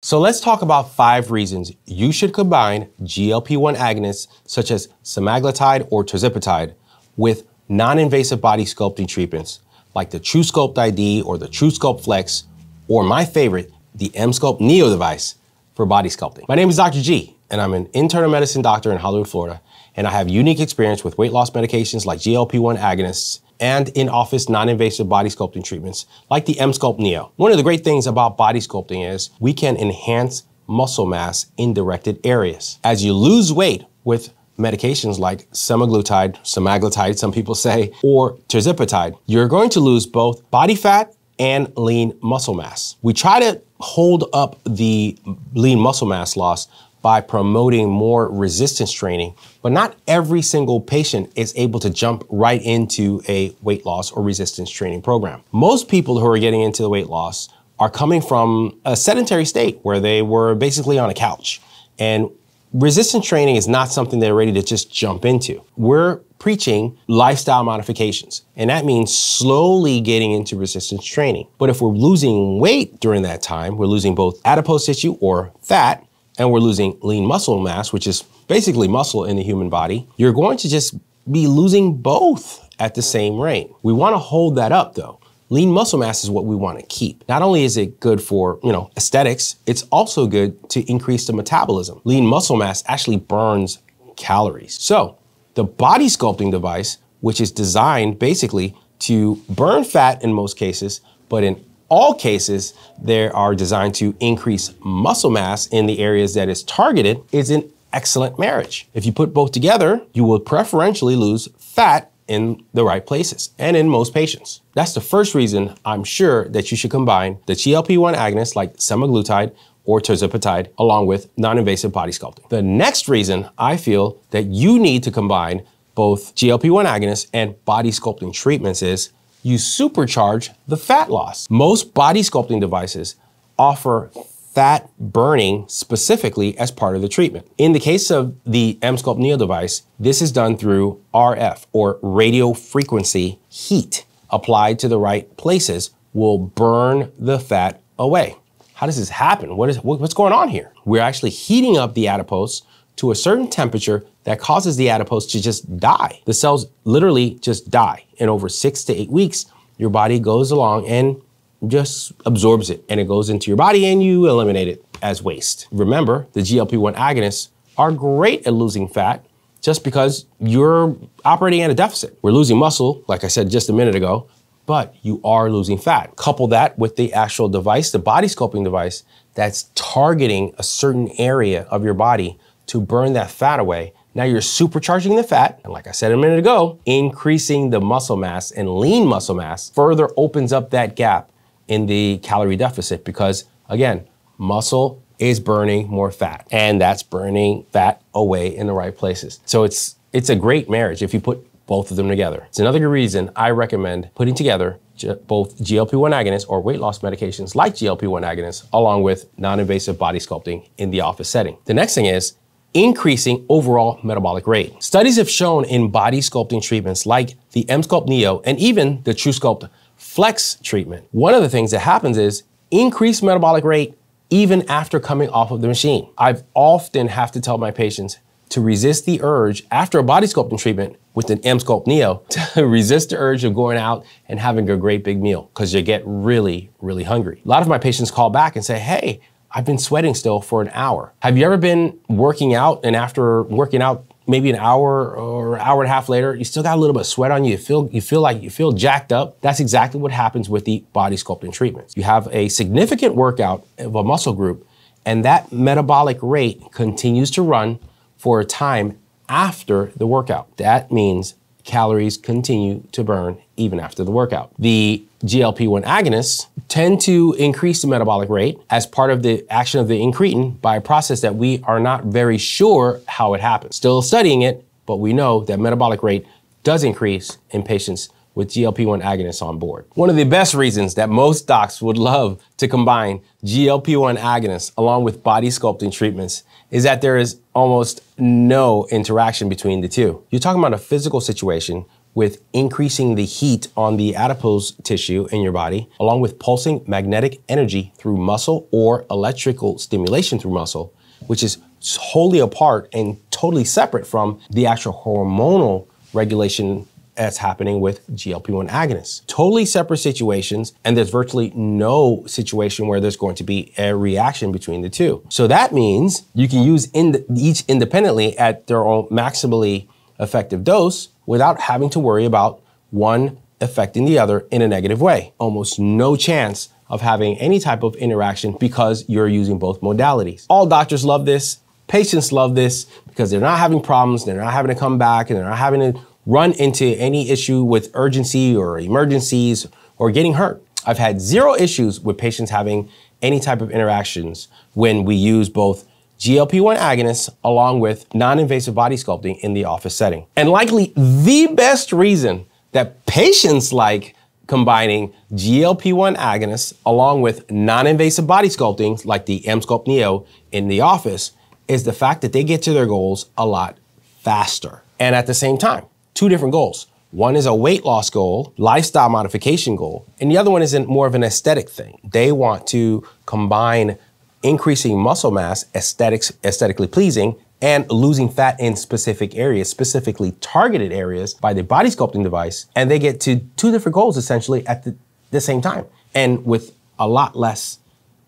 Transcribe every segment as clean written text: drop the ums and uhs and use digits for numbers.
So let's talk about 5 reasons you should combine GLP-1 agonists such as semaglutide or tirzepatide with non-invasive body sculpting treatments like the TrueSculpt ID or the TrueSculpt Flex, or my favorite, the Emsculpt Neo device for body sculpting. My name is Dr. G, and I'm an internal medicine doctor in Hollywood, Florida, and I have unique experience with weight loss medications like GLP-1 agonists and in-office non-invasive body sculpting treatments like the Emsculpt Neo. One of the great things about body sculpting is we can enhance muscle mass in directed areas. As you lose weight with medications like semaglutide, some people say, or tirzepatide, you're going to lose both body fat and lean muscle mass. We try to hold up the lean muscle mass loss by promoting more resistance training, but not every single patient is able to jump right into a weight loss or resistance training program. Most people who are getting into the weight loss are coming from a sedentary state where they were basically on a couch, and resistance training is not something they're ready to just jump into. We're preaching lifestyle modifications, and that means slowly getting into resistance training. But if we're losing weight during that time, we're losing both adipose tissue or fat, and we're losing lean muscle mass, which is basically muscle in the human body, you're going to just be losing both at the same rate. We wanna hold that up though. Lean muscle mass is what we wanna keep. Not only is it good for, aesthetics, it's also good to increase the metabolism. Lean muscle mass actually burns calories. So the body sculpting device, which is designed basically to burn fat in most cases, but in all cases, they are designed to increase muscle mass in the areas that is targeted, is an excellent marriage. If you put both together, you will preferentially lose fat in the right places and in most patients. That's the first reason I'm sure that you should combine the GLP-1 agonists like semaglutide or tirzepatide along with non-invasive body sculpting. The next reason I feel that you need to combine both GLP-1 agonists and body sculpting treatments is you supercharge the fat loss. Most body sculpting devices offer fat burning specifically as part of the treatment. In the case of the Emsculpt Neo device, this is done through RF, or radio frequency heat, applied to the right places will burn the fat away. How does this happen? What's going on here? We're actually heating up the adipose to a certain temperature that causes the adipose to just die. The cells literally just die. And over 6 to 8 weeks, your body goes along and just absorbs it, and it goes into your body and you eliminate it as waste. Remember, the GLP-1 agonists are great at losing fat just because you're operating at a deficit. We're losing muscle, like I said just a minute ago, but you are losing fat. Couple that with the actual device, the body sculpting device, that's targeting a certain area of your body to burn that fat away. Now you're supercharging the fat, and like I said a minute ago, increasing the muscle mass and lean muscle mass further opens up that gap in the calorie deficit because, again, muscle is burning more fat, and that's burning fat away in the right places. So it's a great marriage if you put both of them together. It's another good reason I recommend putting together both GLP-1 agonists or weight loss medications like GLP-1 agonists along with non-invasive body sculpting in the office setting. The next thing is increasing overall metabolic rate. Studies have shown in body sculpting treatments like the Emsculpt Neo and even the TruSculpt Flex treatment, one of the things that happens is increased metabolic rate even after coming off of the machine. I've often have to tell my patients to resist the urge after a body sculpting treatment with an Emsculpt Neo, to resist the urge of going out and having a great big meal because you get really, really hungry. A lot of my patients call back and say, hey, I've been sweating still for an hour. Have you ever been working out and after working out maybe an hour or hour and a half later, you still got a little bit of sweat on you, you feel jacked up? That's exactly what happens with the body sculpting treatments. You have a significant workout of a muscle group, and that metabolic rate continues to run for a time after the workout. That means calories continue to burn even after the workout. The GLP-1 agonists tend to increase the metabolic rate as part of the action of the incretin by a process that we are not very sure how it happens. Still studying it, but we know that metabolic rate does increase in patients with GLP-1 agonists on board. One of the best reasons that most docs would love to combine GLP-1 agonists along with body sculpting treatments is that there is almost no interaction between the two. You're talking about a physical situation with increasing the heat on the adipose tissue in your body, along with pulsing magnetic energy through muscle or electrical stimulation through muscle, which is wholly apart and totally separate from the actual hormonal regulation that's happening with GLP-1 agonists. Totally separate situations, and there's virtually no situation where there's going to be a reaction between the two. So that means you can use each independently at their own maximally effective dose without having to worry about one affecting the other in a negative way. Almost no chance of having any type of interaction because you're using both modalities. All doctors love this, patients love this, because they're not having problems, they're not having to come back, and they're not having to run into any issue with urgency or emergencies or getting hurt. I've had zero issues with patients having any type of interactions when we use both GLP-1 agonists along with non-invasive body sculpting in the office setting. And likely the best reason that patients like combining GLP-1 agonists along with non-invasive body sculpting like the Emsculpt Neo in the office is the fact that they get to their goals a lot faster. And at the same time, two different goals. One is a weight loss goal, lifestyle modification goal, and the other one is more of an aesthetic thing. They want to combine increasing muscle mass, aesthetically pleasing, and losing fat in specific areas, specifically targeted areas by the body sculpting device, and they get to two different goals essentially at the same time, and with a lot less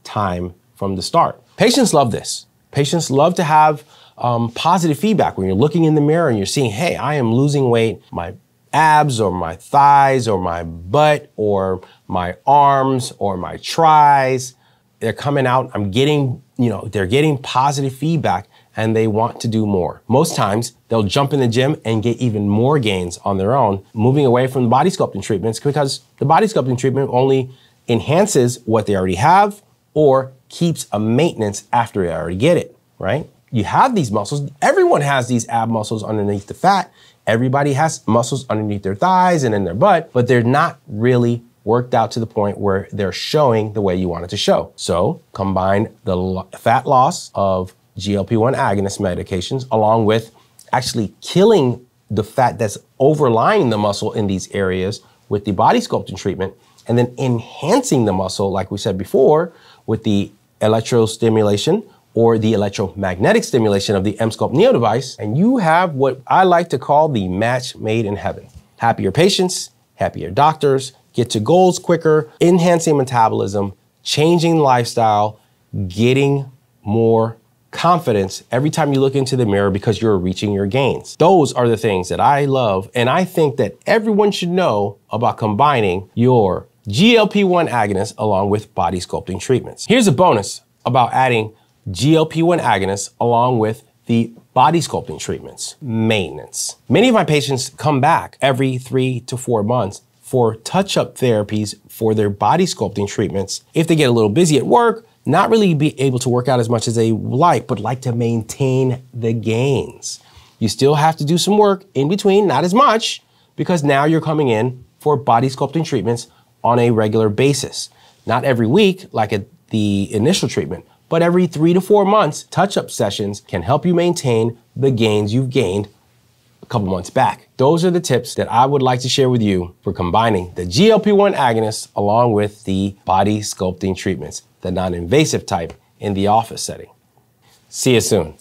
time from the start. Patients love this. Patients love to have positive feedback when you're looking in the mirror and you're seeing, hey, I am losing weight. My abs or my thighs or my butt or my arms or my tries, they're coming out. I'm getting, they're getting positive feedback and they want to do more. Most times they'll jump in the gym and get even more gains on their own, moving away from the body sculpting treatments, because the body sculpting treatment only enhances what they already have or keeps a maintenance after they already get it, right? You have these muscles. Everyone has these ab muscles underneath the fat. Everybody has muscles underneath their thighs and in their butt, but they're not really worked out to the point where they're showing the way you want it to show. So combine the fat loss of GLP-1 agonist medications along with actually killing the fat that's overlying the muscle in these areas with the body sculpting treatment, and then enhancing the muscle, like we said before, with the electrostimulation or the electromagnetic stimulation of the Emsculpt Neo device, and you have what I like to call the match made in heaven. Happier patients, happier doctors, get to goals quicker, enhancing metabolism, changing lifestyle, getting more confidence every time you look into the mirror because you're reaching your gains. Those are the things that I love, and I think that everyone should know about combining your GLP-1 agonist along with body sculpting treatments. Here's a bonus about adding GLP-1 agonists along with the body sculpting treatments, maintenance. Many of my patients come back every 3 to 4 months for touch-up therapies for their body sculpting treatments. If they get a little busy at work, not really be able to work out as much as they like, but like to maintain the gains. You still have to do some work in between, not as much, because now you're coming in for body sculpting treatments on a regular basis. Not every week, like at the initial treatment, but every 3 to 4 months, touch-up sessions can help you maintain the gains you've gained a couple months back. Those are the tips that I would like to share with you for combining the GLP-1 agonists along with the body sculpting treatments, the non-invasive type in the office setting. See you soon.